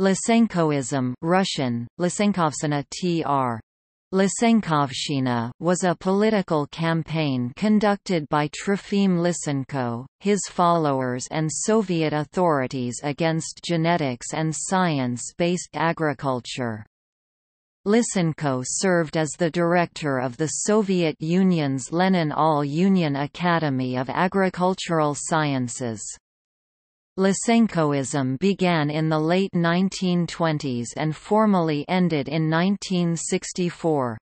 Lysenkoism, Russian, Lysenkovshchina tr. Lysenkovshchina, was a political campaign conducted by Trofim Lysenko, his followers and Soviet authorities against genetics and science-based agriculture. Lysenko served as the director of the Soviet Union's Lenin All-Union Academy of Agricultural Sciences. Lysenkoism began in the late 1920s and formally ended in 1964.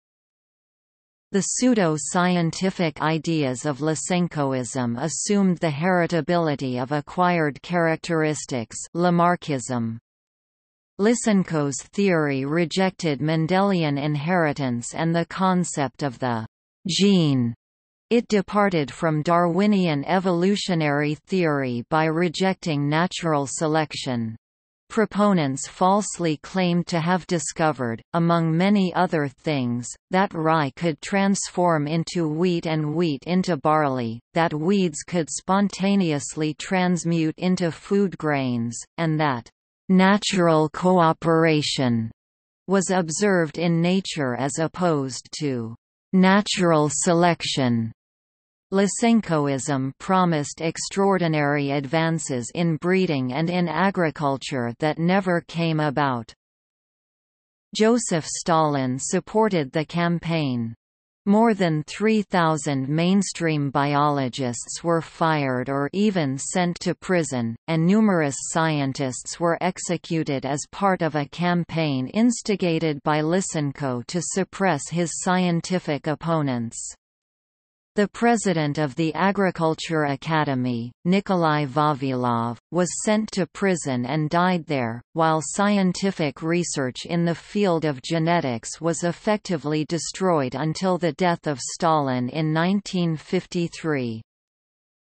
The pseudo-scientific ideas of Lysenkoism assumed the heritability of acquired characteristics, Lamarckism. Lysenko's theory rejected Mendelian inheritance and the concept of the gene. It departed from Darwinian evolutionary theory by rejecting natural selection. Proponents falsely claimed to have discovered, among many other things, that rye could transform into wheat and wheat into barley, that weeds could spontaneously transmute into food grains, and that natural cooperation was observed in nature as opposed to natural selection. Lysenkoism promised extraordinary advances in breeding and in agriculture that never came about. Joseph Stalin supported the campaign. More than 3,000 mainstream biologists were fired or even sent to prison, and numerous scientists were executed as part of a campaign instigated by Lysenko to suppress his scientific opponents. The president of the Agriculture Academy, Nikolai Vavilov, was sent to prison and died there, while scientific research in the field of genetics was effectively destroyed until the death of Stalin in 1953.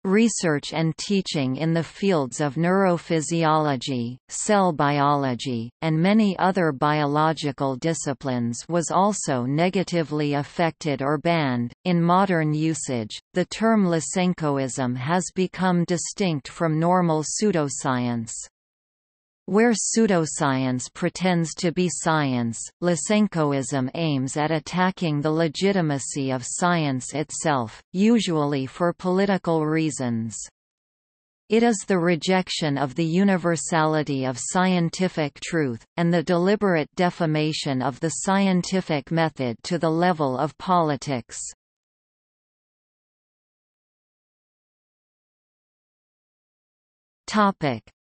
Research and teaching in the fields of neurophysiology, cell biology, and many other biological disciplines was also negatively affected or banned. In modern usage, the term Lysenkoism has become distinct from normal pseudoscience. Where pseudoscience pretends to be science, Lysenkoism aims at attacking the legitimacy of science itself, usually for political reasons. It is the rejection of the universality of scientific truth, and the deliberate defamation of the scientific method to the level of politics.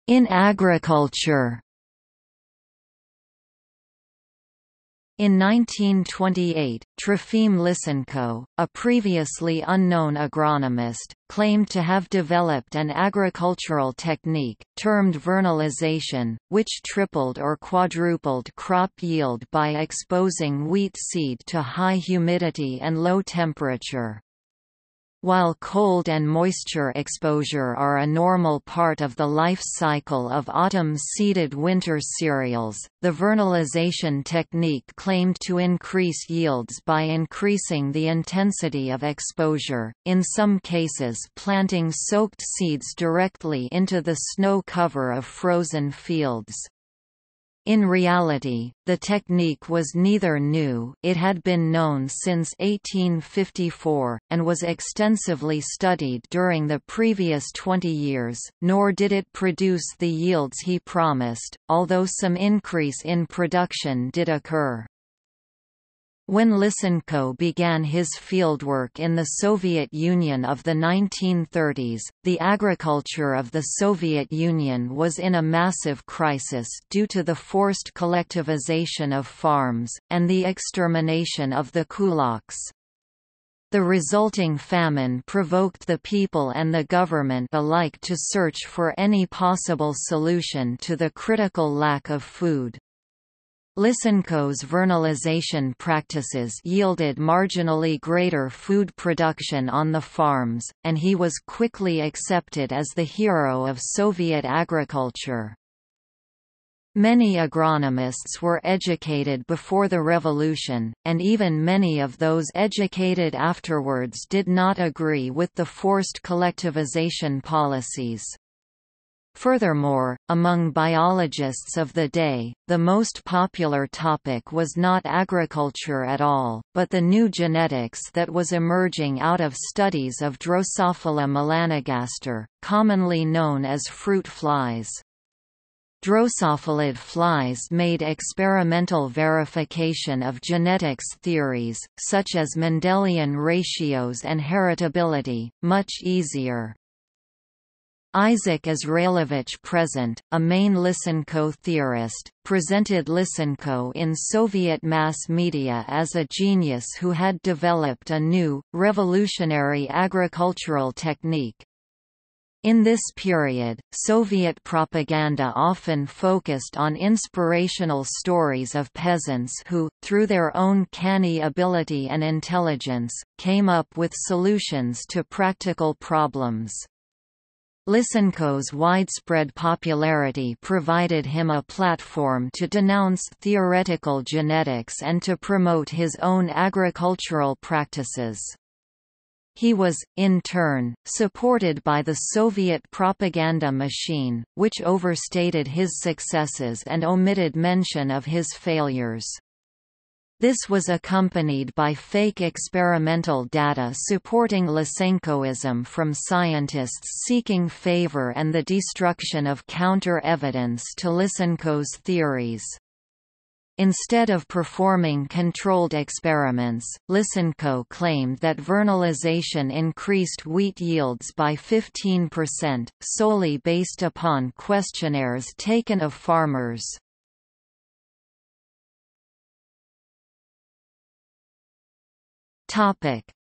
In agriculture. In 1928, Trofim Lysenko, a previously unknown agronomist, claimed to have developed an agricultural technique, termed vernalization, which tripled or quadrupled crop yield by exposing wheat seed to high humidity and low temperature. While cold and moisture exposure are a normal part of the life cycle of autumn-seeded winter cereals, the vernalization technique claimed to increase yields by increasing the intensity of exposure, in some cases planting soaked seeds directly into the snow cover of frozen fields. In reality, the technique was neither new, it had been known since 1854, and was extensively studied during the previous 20 years, nor did it produce the yields he promised, although some increase in production did occur. When Lysenko began his fieldwork in the Soviet Union of the 1930s, the agriculture of the Soviet Union was in a massive crisis due to the forced collectivization of farms, and the extermination of the kulaks. The resulting famine provoked the people and the government alike to search for any possible solution to the critical lack of food. Lysenko's vernalization practices yielded marginally greater food production on the farms, and he was quickly accepted as the hero of Soviet agriculture. Many agronomists were educated before the revolution, and even many of those educated afterwards did not agree with the forced collectivization policies. Furthermore, among biologists of the day, the most popular topic was not agriculture at all, but the new genetics that was emerging out of studies of Drosophila melanogaster, commonly known as fruit flies. Drosophilid flies made experimental verification of genetics theories, such as Mendelian ratios and heritability, much easier. Isaac Izrailovich Present, a main Lysenko theorist, presented Lysenko in Soviet mass media as a genius who had developed a new, revolutionary agricultural technique. In this period, Soviet propaganda often focused on inspirational stories of peasants who, through their own canny ability and intelligence, came up with solutions to practical problems. Lysenko's widespread popularity provided him a platform to denounce theoretical genetics and to promote his own agricultural practices. He was, in turn, supported by the Soviet propaganda machine, which overstated his successes and omitted mention of his failures. This was accompanied by fake experimental data supporting Lysenkoism from scientists seeking favor and the destruction of counter-evidence to Lysenko's theories. Instead of performing controlled experiments, Lysenko claimed that vernalization increased wheat yields by 15%, solely based upon questionnaires taken of farmers.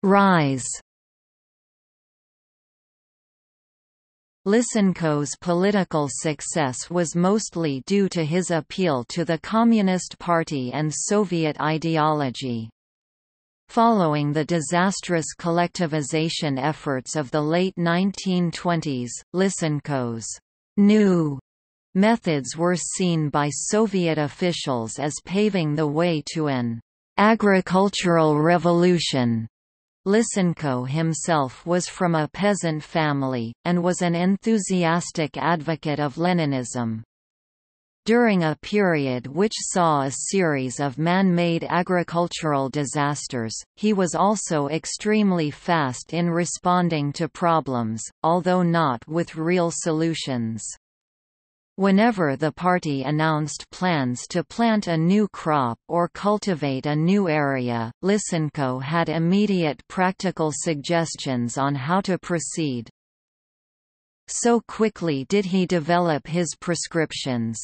Rise. Lysenko's political success was mostly due to his appeal to the Communist Party and Soviet ideology. Following the disastrous collectivization efforts of the late 1920s, Lysenko's new methods were seen by Soviet officials as paving the way to an agricultural revolution. Lysenko himself was from a peasant family, and was an enthusiastic advocate of Leninism. During a period which saw a series of man-made agricultural disasters, he was also extremely fast in responding to problems, although not with real solutions. Whenever the party announced plans to plant a new crop or cultivate a new area, Lysenko had immediate practical suggestions on how to proceed. So quickly did he develop his prescriptions.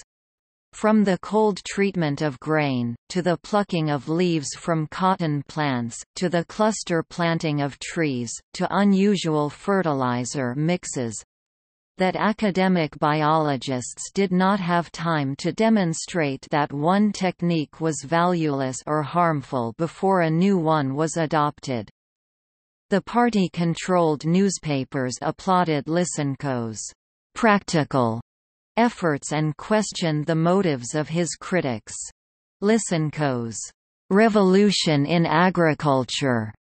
From the cold treatment of grain, to the plucking of leaves from cotton plants, to the cluster planting of trees, to unusual fertilizer mixes, that academic biologists did not have time to demonstrate that one technique was valueless or harmful before a new one was adopted. The party-controlled newspapers applauded Lysenko's practical efforts and questioned the motives of his critics. Lysenko's revolution in agriculture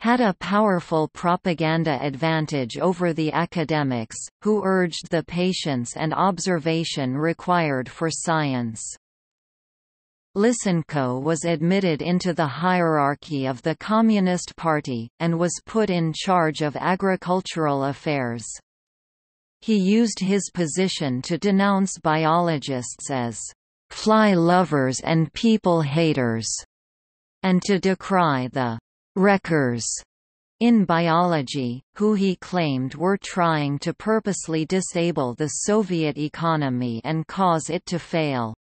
had a powerful propaganda advantage over the academics, who urged the patience and observation required for science. Lysenko was admitted into the hierarchy of the Communist Party, and was put in charge of agricultural affairs. He used his position to denounce biologists as fly lovers and people haters, and to decry the wreckers in biology, who he claimed were trying to purposely disable the Soviet economy and cause it to fail.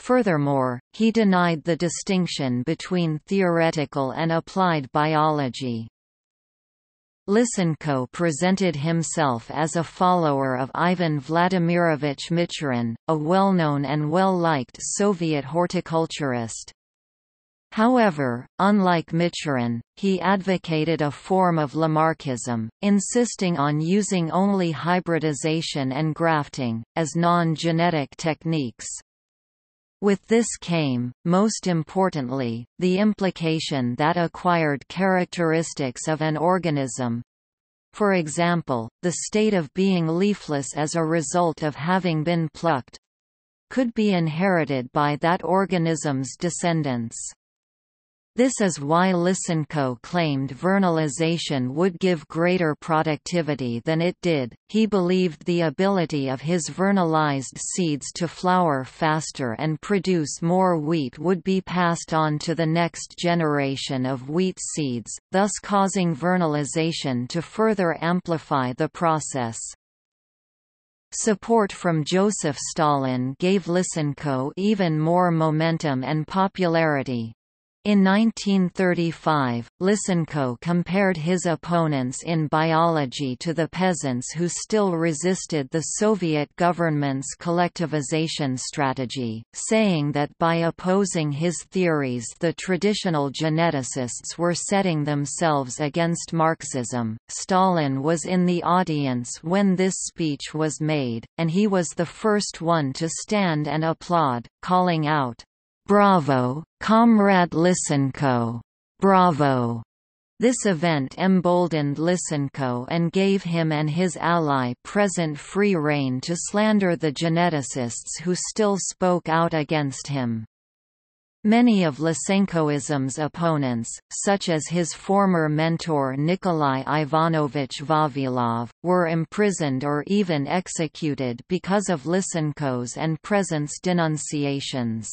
Furthermore, he denied the distinction between theoretical and applied biology. Lysenko presented himself as a follower of Ivan Vladimirovich Michurin, a well-known and well-liked Soviet horticulturist. However, unlike Michurin, he advocated a form of Lamarckism, insisting on using only hybridization and grafting, as non-genetic techniques. With this came, most importantly, the implication that acquired characteristics of an organism, For example, the state of being leafless as a result of having been plucked could be inherited by that organism's descendants. This is why Lysenko claimed vernalization would give greater productivity than it did. He believed the ability of his vernalized seeds to flower faster and produce more wheat would be passed on to the next generation of wheat seeds, thus causing vernalization to further amplify the process. Support from Joseph Stalin gave Lysenko even more momentum and popularity. In 1935, Lysenko compared his opponents in biology to the peasants who still resisted the Soviet government's collectivization strategy, saying that by opposing his theories the traditional geneticists were setting themselves against Marxism. Stalin was in the audience when this speech was made, and he was the first one to stand and applaud, calling out, "Bravo, Comrade Lysenko! Bravo!" This event emboldened Lysenko and gave him and his ally Present free rein to slander the geneticists who still spoke out against him. Many of Lysenkoism's opponents, such as his former mentor Nikolai Ivanovich Vavilov, were imprisoned or even executed because of Lysenko's and Present's denunciations.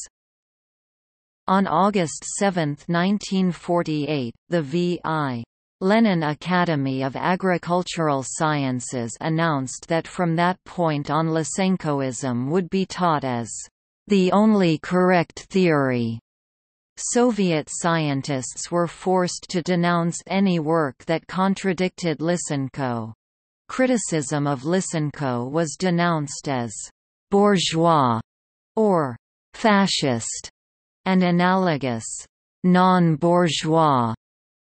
On August 7, 1948, the V.I. Lenin Academy of Agricultural Sciences announced that from that point on Lysenkoism would be taught as the only correct theory. Soviet scientists were forced to denounce any work that contradicted Lysenko. Criticism of Lysenko was denounced as bourgeois or fascist, and analogous non-bourgeois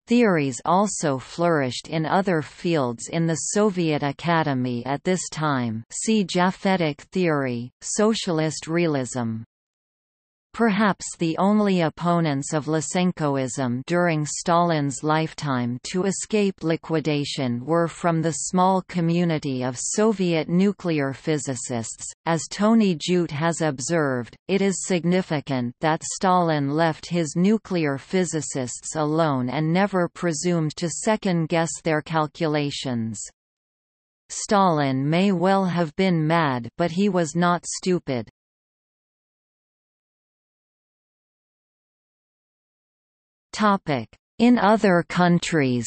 theories also flourished in other fields in the Soviet Academy at this time. See Japhetic Theory, Socialist Realism. Perhaps the only opponents of Lysenkoism during Stalin's lifetime to escape liquidation were from the small community of Soviet nuclear physicists. As Tony Jute has observed, it is significant that Stalin left his nuclear physicists alone and never presumed to second-guess their calculations. Stalin may well have been mad, but he was not stupid. In other countries.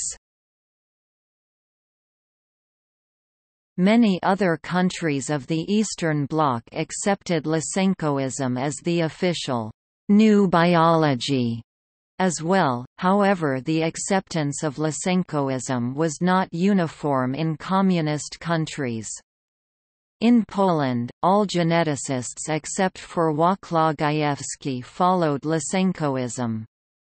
Many other countries of the Eastern Bloc accepted Lysenkoism as the official new biology as well. However, the acceptance of Lysenkoism was not uniform in communist countries. In Poland, all geneticists except for Wacław Gajewski followed Lysenkoism.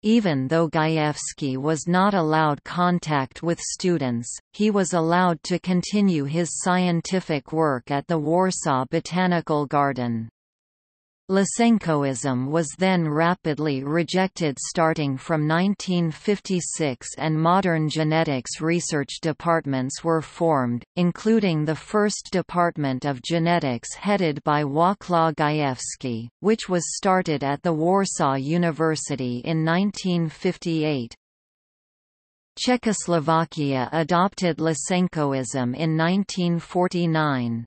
Even though Gajewski was not allowed contact with students, he was allowed to continue his scientific work at the Warsaw Botanical Garden. Lysenkoism was then rapidly rejected starting from 1956, and modern genetics research departments were formed, including the first department of genetics headed by Wacław Gajewski, which was started at the Warsaw University in 1958. Czechoslovakia adopted Lysenkoism in 1949.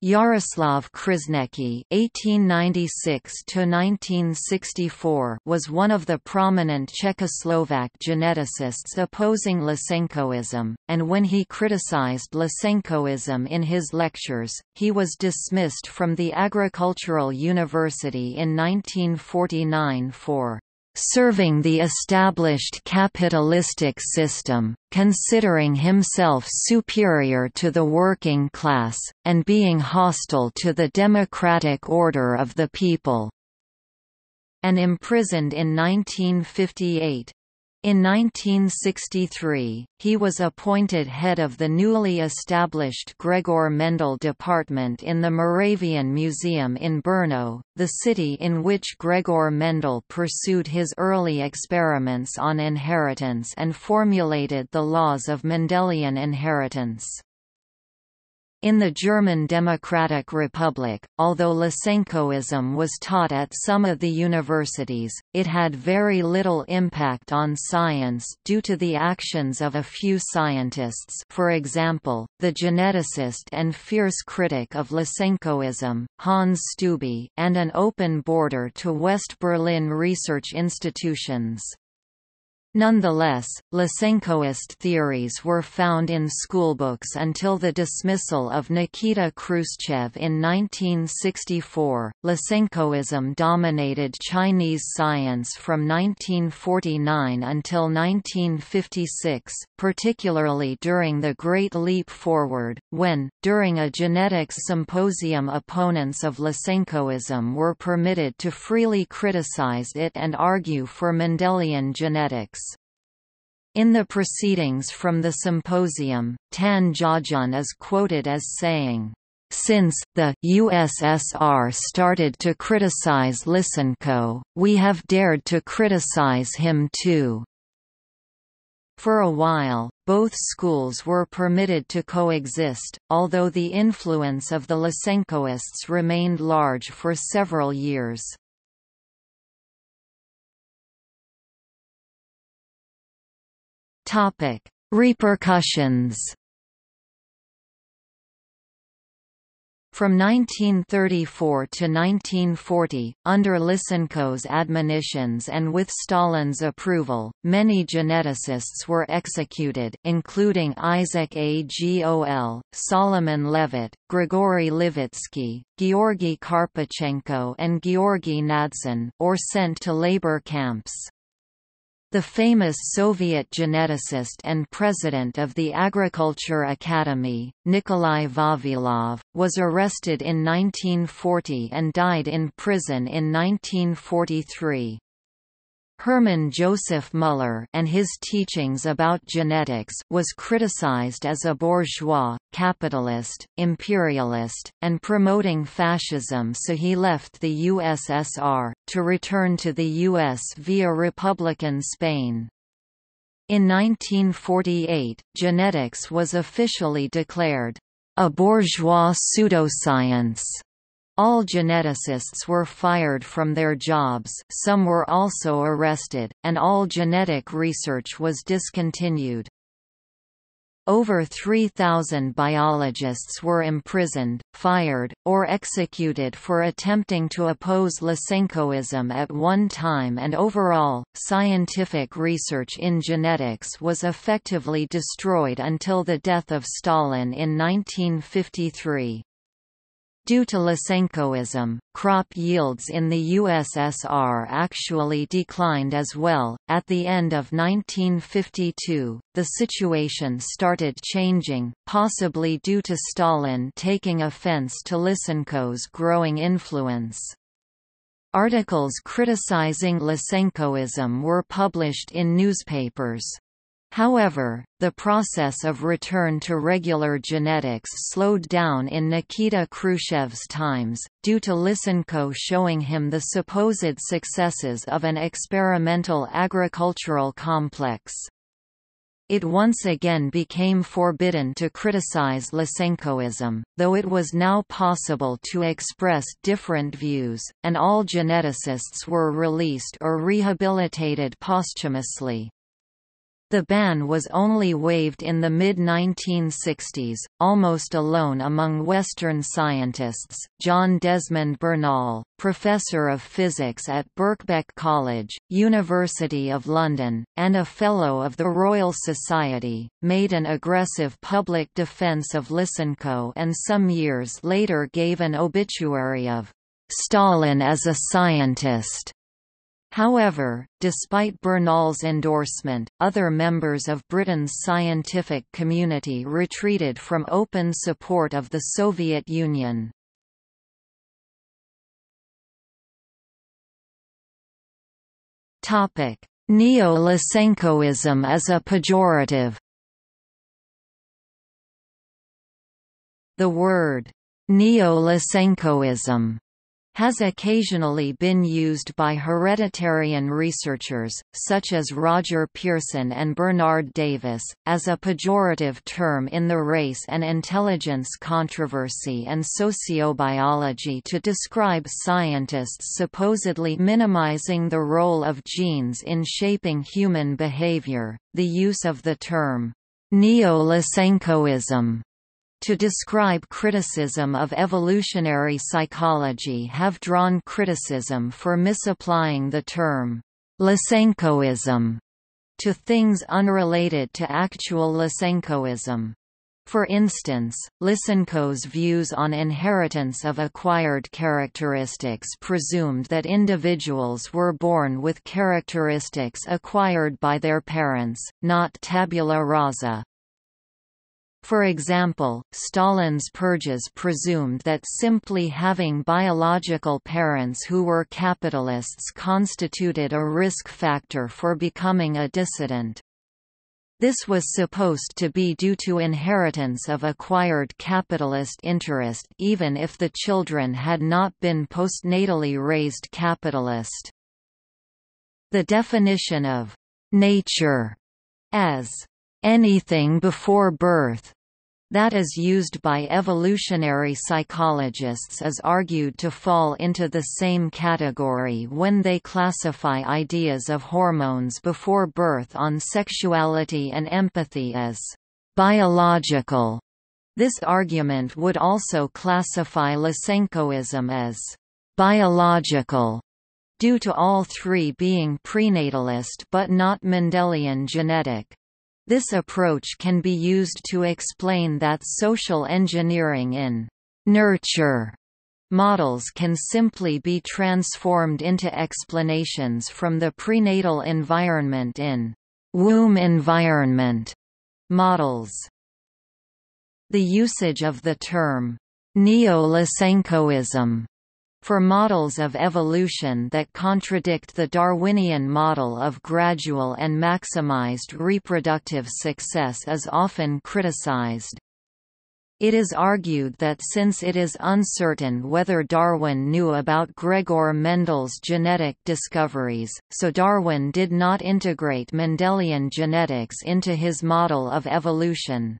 Jaroslav Křížnecí (1896–1964) was one of the prominent Czechoslovak geneticists opposing Lysenkoism, and when he criticized Lysenkoism in his lectures, he was dismissed from the Agricultural University in 1949 for serving the established capitalistic system, considering himself superior to the working class, and being hostile to the democratic order of the people, and imprisoned in 1958. In 1963, he was appointed head of the newly established Gregor Mendel Department in the Moravian Museum in Brno, the city in which Gregor Mendel pursued his early experiments on inheritance and formulated the laws of Mendelian inheritance. In the German Democratic Republic, although Lysenkoism was taught at some of the universities, it had very little impact on science due to the actions of a few scientists, for example, the geneticist and fierce critic of Lysenkoism, Hans Stubbe, and an open border to West Berlin research institutions. Nonetheless, Lysenkoist theories were found in schoolbooks until the dismissal of Nikita Khrushchev in 1964. Lysenkoism dominated Chinese science from 1949 until 1956, particularly during the Great Leap Forward, when, during a genetics symposium, opponents of Lysenkoism were permitted to freely criticize it and argue for Mendelian genetics. In the proceedings from the symposium, Tan Jajun is quoted as saying, "Since the USSR started to criticize Lysenko, we have dared to criticize him too." For a while, both schools were permitted to coexist, although the influence of the Lysenkoists remained large for several years. Topic: Repercussions. From 1934 to 1940, under Lysenko's admonitions and with Stalin's approval, many geneticists were executed, including Isaac Agol, Solomon Levitt, Grigory Levitsky, Georgi Karpachenko and Georgi Nadson, or sent to labor camps. The famous Soviet geneticist and president of the Agriculture Academy, Nikolai Vavilov, was arrested in 1940 and died in prison in 1943. Hermann Joseph Muller and his teachings about genetics was criticized as a bourgeois, capitalist, imperialist, and promoting fascism, so he left the USSR, to return to the US via Republican Spain. In 1948, genetics was officially declared a bourgeois pseudoscience. All geneticists were fired from their jobs, some were also arrested, and all genetic research was discontinued. Over 3,000 biologists were imprisoned, fired, or executed for attempting to oppose Lysenkoism at one time, and overall, scientific research in genetics was effectively destroyed until the death of Stalin in 1953. Due to Lysenkoism, crop yields in the USSR actually declined as well. At the end of 1952, the situation started changing, possibly due to Stalin taking offense to Lysenko's growing influence. Articles criticizing Lysenkoism were published in newspapers. However, the process of return to regular genetics slowed down in Nikita Khrushchev's times, due to Lysenko showing him the supposed successes of an experimental agricultural complex. It once again became forbidden to criticize Lysenkoism, though it was now possible to express different views, and all geneticists were released or rehabilitated posthumously. The ban was only waived in the mid-1960s, almost alone among Western scientists. John Desmond Bernal, professor of physics at Birkbeck College, University of London, and a Fellow of the Royal Society, made an aggressive public defense of Lysenko and some years later gave an obituary of Stalin as a scientist. However, despite Bernal's endorsement, other members of Britain's scientific community retreated from open support of the Soviet Union. Neo-Lysenkoism is a pejorative. The word Neo-Lysenkoism has occasionally been used by hereditarian researchers, such as Roger Pearson and Bernard Davis, as a pejorative term in the race and intelligence controversy and sociobiology to describe scientists supposedly minimizing the role of genes in shaping human behavior. The use of the term Neo-Lysenkoism to describe criticism of evolutionary psychology have drawn criticism for misapplying the term Lysenkoism to things unrelated to actual Lysenkoism. For instance, Lysenko's views on inheritance of acquired characteristics presumed that individuals were born with characteristics acquired by their parents, not tabula rasa. For example, Stalin's purges presumed that simply having biological parents who were capitalists constituted a risk factor for becoming a dissident. This was supposed to be due to inheritance of acquired capitalist interest even if the children had not been postnatally raised capitalist. The definition of nature as anything before birth that is used by evolutionary psychologists is argued to fall into the same category when they classify ideas of hormones before birth on sexuality and empathy as biological. This argument would also classify Lysenkoism as biological, due to all three being prenatalist but not Mendelian genetic. This approach can be used to explain that social engineering in nurture models can simply be transformed into explanations from the prenatal environment in womb environment models. The usage of the term Neo-Lysenkoism for models of evolution that contradict the Darwinian model of gradual and maximized reproductive success is often criticized. It is argued that since it is uncertain whether Darwin knew about Gregor Mendel's genetic discoveries, so Darwin did not integrate Mendelian genetics into his model of evolution.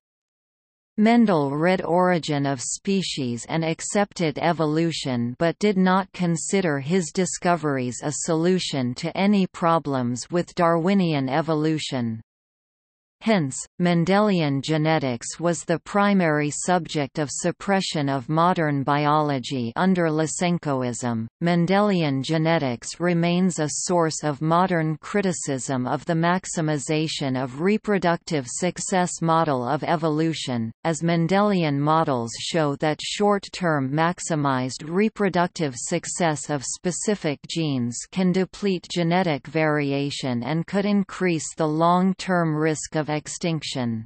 Mendel read Origin of Species and accepted evolution but did not consider his discoveries a solution to any problems with Darwinian evolution. Hence, Mendelian genetics was the primary subject of suppression of modern biology under Lysenkoism. Mendelian genetics remains a source of modern criticism of the maximization of reproductive success model of evolution, as Mendelian models show that short-term maximized reproductive success of specific genes can deplete genetic variation and could increase the long-term risk of extinction.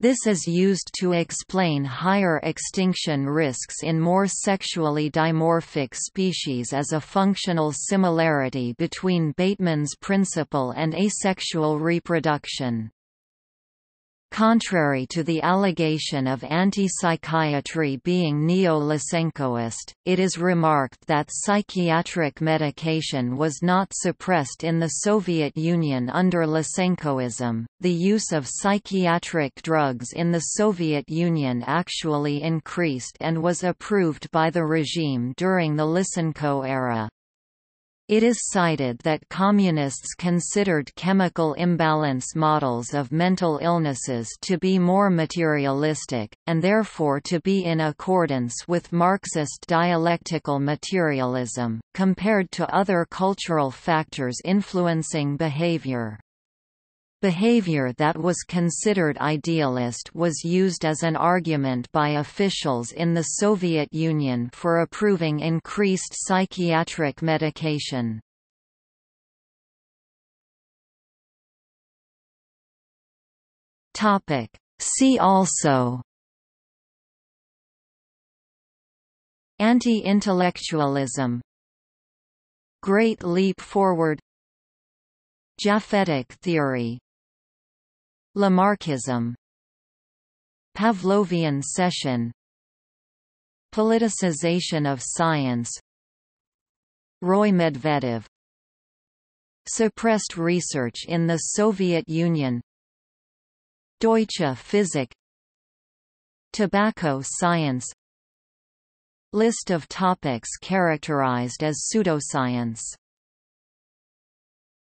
This is used to explain higher extinction risks in more sexually dimorphic species as a functional similarity between Bateman's principle and asexual reproduction. Contrary to the allegation of anti-psychiatry being Neo-Lysenkoist, it is remarked that psychiatric medication was not suppressed in the Soviet Union under Lysenkoism. The use of psychiatric drugs in the Soviet Union actually increased and was approved by the regime during the Lysenko era. It is cited that communists considered chemical imbalance models of mental illnesses to be more materialistic, and therefore to be in accordance with Marxist dialectical materialism, compared to other cultural factors influencing behavior. Behavior that was considered idealist was used as an argument by officials in the Soviet Union for approving increased psychiatric medication. See also: Anti-intellectualism, Great Leap Forward, Japhetic theory, Lamarckism, Pavlovian session, politicization of science, Roy Medvedev, suppressed research in the Soviet Union, Deutsche Physik, tobacco science. List of topics characterized as pseudoscience.